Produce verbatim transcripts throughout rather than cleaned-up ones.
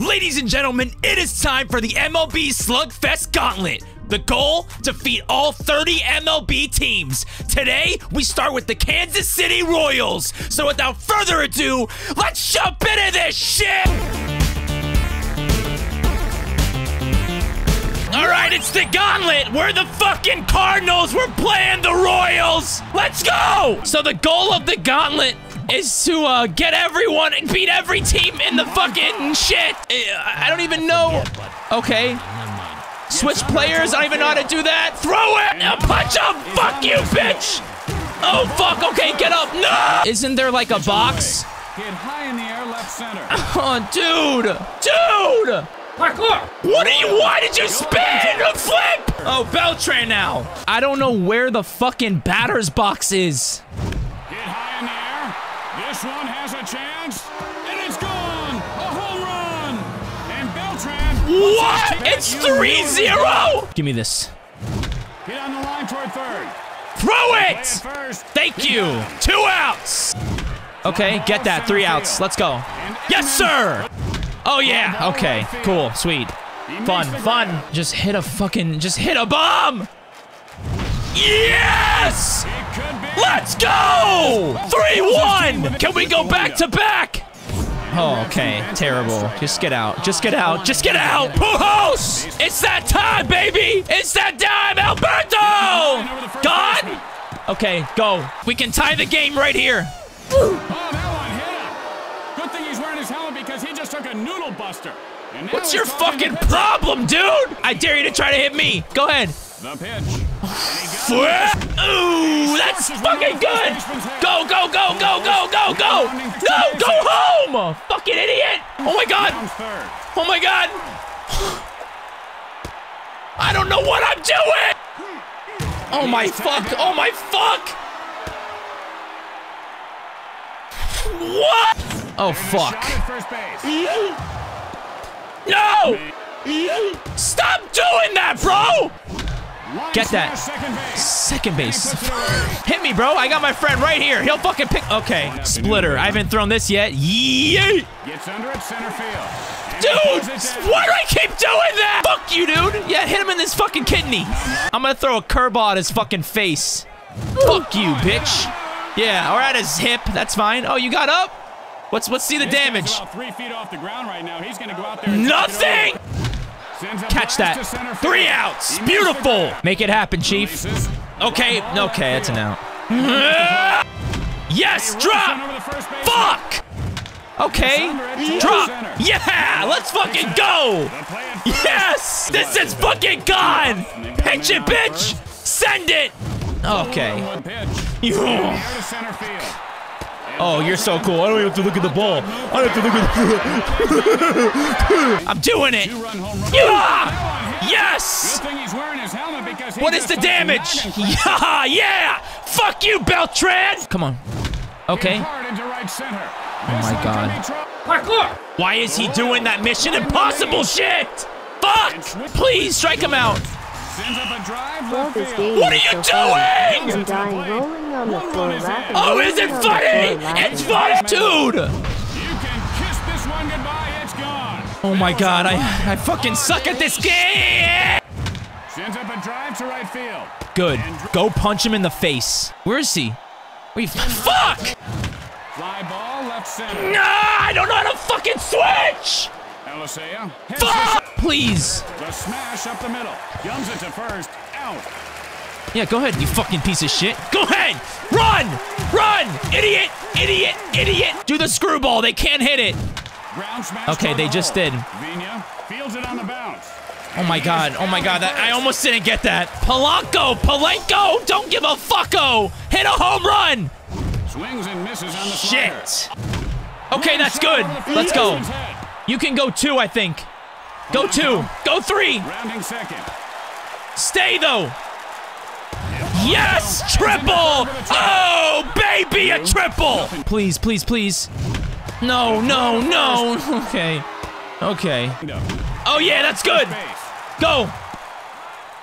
Ladies and gentlemen, it is time for the M L B Slugfest Gauntlet. The goal? Defeat all thirty M L B teams. Today, we start with the Kansas City Royals. So without further ado, let's jump into this shit! Alright, it's the gauntlet! We're the fucking Cardinals! We're playing the Royals! Let's go! So the goal of the gauntlet is to uh, get everyone and beat every team in the fucking shit! I don't even know... Okay. Switch players, I don't even know how to do that. Throw it! Now punch him! Fuck you, bitch! Oh, fuck, okay, get up! No! Isn't there like a box? Get high in the air, left center. Oh, dude! Dude! Parkour! What are you? Why did you spin? A flip! Oh, Beltran now. I don't know where the fucking batter's box is. Get high in the air. This one has a chance. And it's gone! A home run! And Beltran... What? It's three zero! Give me this. Get on the line toward third. Throw it! Thank you. Two outs. Okay, get that. Three outs. Let's go. Yes, sir! Oh yeah, okay, cool, sweet. Fun, fun. Just hit a fucking, just hit a bomb! Yes! Let's go! three one! Can we go back to back? Oh, okay, terrible. Just get out, just get out, just get out! Pujols! It's that time, baby! It's that time, Alberto! Gone? Okay, go. We can tie the game right here. Woo. What's your fucking problem, dude? I dare you to try to hit me. Go ahead. The pitch. Ooh, that's fucking good. Go, go, go, go, go, go, go. No, go home. Fucking idiot. Oh, my God. Oh, my God. I don't know what I'm doing. Oh, my fuck. Oh, my fuck. What? Oh, fuck. No! Stop doing that, bro! Get that. Second base. Hit me, bro. I got my friend right here. He'll fucking pick. Okay. Splitter. I haven't thrown this yet. Yeet! Dude! Why do I keep doing that? Fuck you, dude. Yeah, hit him in his fucking kidney. I'm gonna throw a curveball at his fucking face. Fuck you, bitch. Yeah, or at his hip. That's fine. Oh, you got up? Let's, let's see the damage. Nothing! Catch that. Three outs. Beautiful. Make it happen, Chief. Okay. Okay, that's an out. Yes, drop! Fuck! Okay. Drop. Yeah, let's fucking go! Yes! This is fucking gone! Pitch it, bitch! Send it! Okay. Oh, you're so cool. I don't even have to look at the ball. I don't have to look at the I'm doing it. Yeah! Yes! What is the damage? Yeah! Yeah! Fuck you, Beltran! Come on. Okay. Oh my God. Why is he doing that Mission Impossible shit? Fuck! Please strike him out. What are you doing? Oh, is it funny? It's funny, dude. Oh my God, I I fucking suck at this game. Good. Go punch him in the face. Where is he? We fuck. No, I don't know how to fucking switch. Fuck! Please. The smash up the middle. Gums it to first. Out. Yeah, go ahead, you fucking piece of shit. Go ahead! Run! Run! Idiot! Idiot! Idiot! Do the screwball. They can't hit it. Okay, they just did. Oh my God. Oh my God. That, I almost didn't get that. Polanco! Polanco! Don't give a fucko! Hit a home run! Swings and misses on the shit. Okay, that's good. Let's go. You can go two, I think. Go two. Go three. Stay, though. Yes! Triple! Oh, baby, a triple! Please, please, please. No, no, no. Okay. Okay. Oh, yeah, that's good. Go.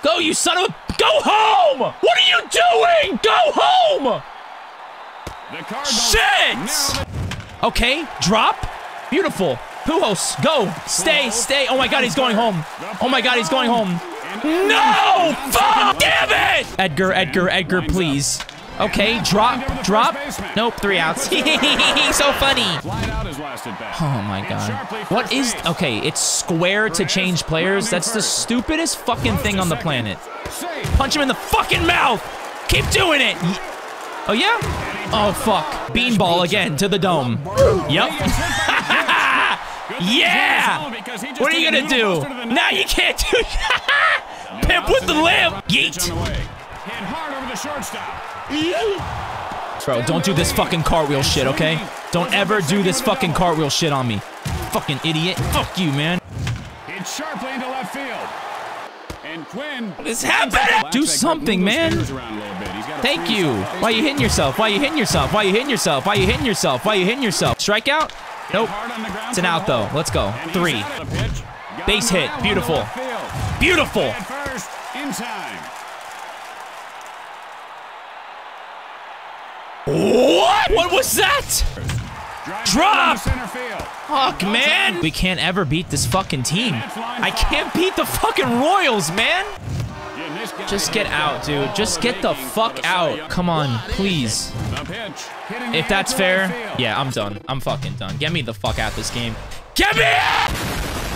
Go, you son of a... Go home! What are you doing? Go home! Shit! Okay, drop. Beautiful. Pujols, go. Stay, stay. Oh, my God, he's going home. Oh, my God, he's going home. No! Fuck! Damn it! Edgar, Edgar, Edgar, please. Okay, drop, drop. Nope, three outs. He's so funny. Oh, my God. What is... Okay, it's square to change players. That's the stupidest fucking thing on the planet. Punch him in the fucking mouth! Keep doing it! Oh, yeah? Oh, fuck. Beanball again to the dome. Yep. Yeah! What are you gonna do? Now you can't do that! Pimp with the limb! Yeet! Bro, don't do this fucking cartwheel shit, okay? Don't ever do this fucking cartwheel shit on me. Fucking idiot. Fuck you, man. What is happening? Do something, man. Thank you. Why are you hitting yourself? Why are you hitting yourself? Why are you hitting yourself? Why are you hitting yourself? Why are you hitting yourself? Strikeout? Nope. It's an out, though. Let's go. Three. Base hit. Beautiful. Beautiful. What? What was that? Drop. Fuck, man. We can't ever beat this fucking team. I can't beat the fucking Royals, man. Just get out, dude. Just get the fuck out. Come on, please. If that's fair, yeah, I'm done. I'm fucking done. Get me the fuck out this game. Get me out!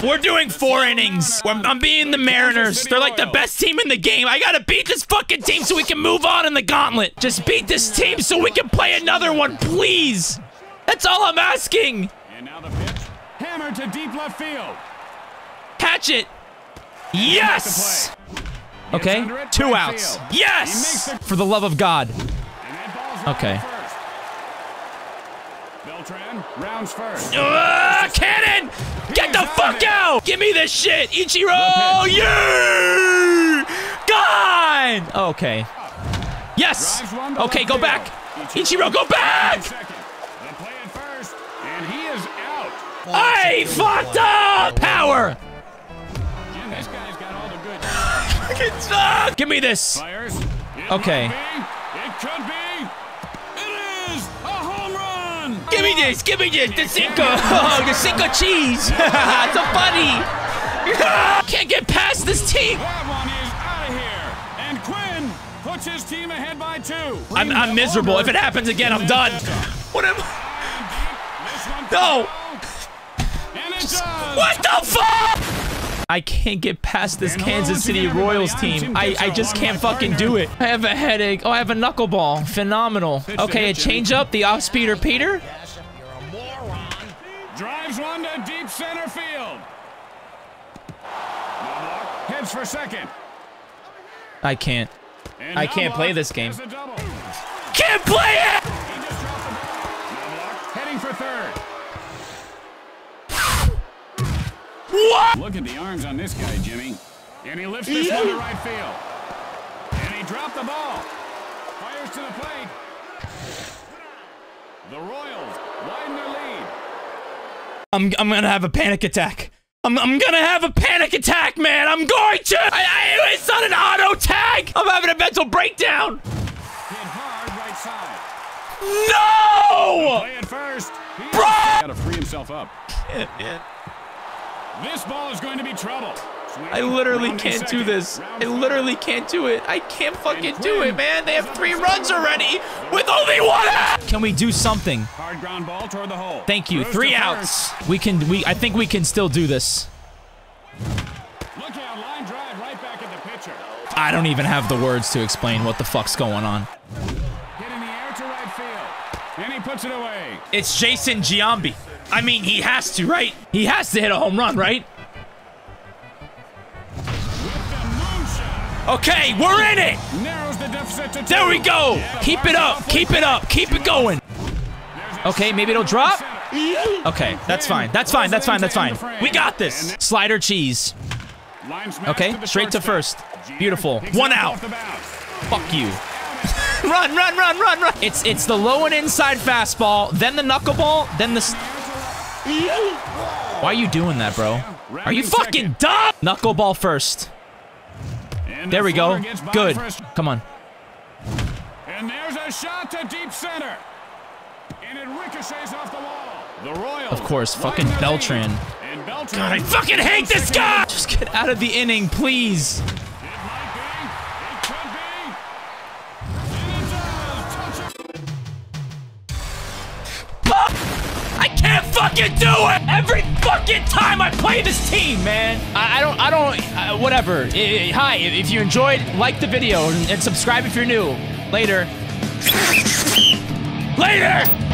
We're doing four innings. I'm beating the Mariners. They're like the best team in the game. I gotta beat this fucking team so we can move on in the gauntlet. Just beat this team so we can play another one, please. That's all I'm asking. And now the pitch. Hammer to deep left field. Catch it. Yes! Okay, two outs. Yes! For the love of God. Okay. Beltran rounds first. Uh, cannon! Get the fuck out! Give me this shit! Ichiro! Yeah! God! Okay. Yes! Okay, go back! Ichiro, go back! I fucked up! Power! Give me this. Fires. Okay. It could be. It is a home run. Give me this. Give me this. The Cinco. Oh, the Cinco cheese. It's so funny. Can't get past this team. That one is out of here. And Quinn puts his team ahead by two. I'm, I'm miserable. If it happens again, I'm done. What am I? No. Just, what the fuck? I can't get past this Kansas City Royals team. I, I just can't fucking do it. I have a headache. Oh, I have a knuckleball. Phenomenal. Okay, a changeup. The off-speeder Peter. Drives one to deep center field. Heads for second. I can't. I can't play this game. Can't play it! Heading for third. What? Look at the arms on this guy, Jimmy. And he lifts this yeah. one to right field. And he dropped the ball. Fires to the plate. The Royals widen their lead. I'm I'm gonna have a panic attack. I'm I'm gonna have a panic attack, man. I'm going to. I, I, it's not an auto tag. I'm having a mental breakdown. Hit hard right side. No. Play at first. He Bro. Gotta free himself up. Yeah, yeah. This ball is going to be trouble. I literally can't do this. I literally can't do it. I can't fucking do it, man. They have three runs already with only one out. Can we do something? Hard ground ball toward the hole. Thank you. Three outs. We can. We. I think we can still do this. Look out! Line drive right back at the pitcher. I don't even have the words to explain what the fuck's going on. Hit in the air to right field, and he puts it away. It's Jason Giambi. I mean, he has to, right? He has to hit a home run, right? Okay, we're in it! There we go! Keep it up, keep it up, keep it going! Okay, maybe it'll drop? Okay, that's fine, that's fine, that's fine, that's fine. We got this! Slider cheese. Okay, straight to first. Beautiful. One out. Fuck you. Run, run, run, run, run! It's, it's the low and inside fastball, then the knuckleball, then the... Why are you doing that, bro? Are you fucking dumb? Knuckleball first. There we go. Good. Come on. And there's a shot to deep center. And it ricochets off the wall. Of course, fucking Beltran. God, I fucking hate this guy! Just get out of the inning, please! I can't fucking do it! Every fucking time I play this team, man! I, I don't, I don't, uh, whatever. I, I, hi, if you enjoyed, like the video and, and subscribe if you're new. Later. Later!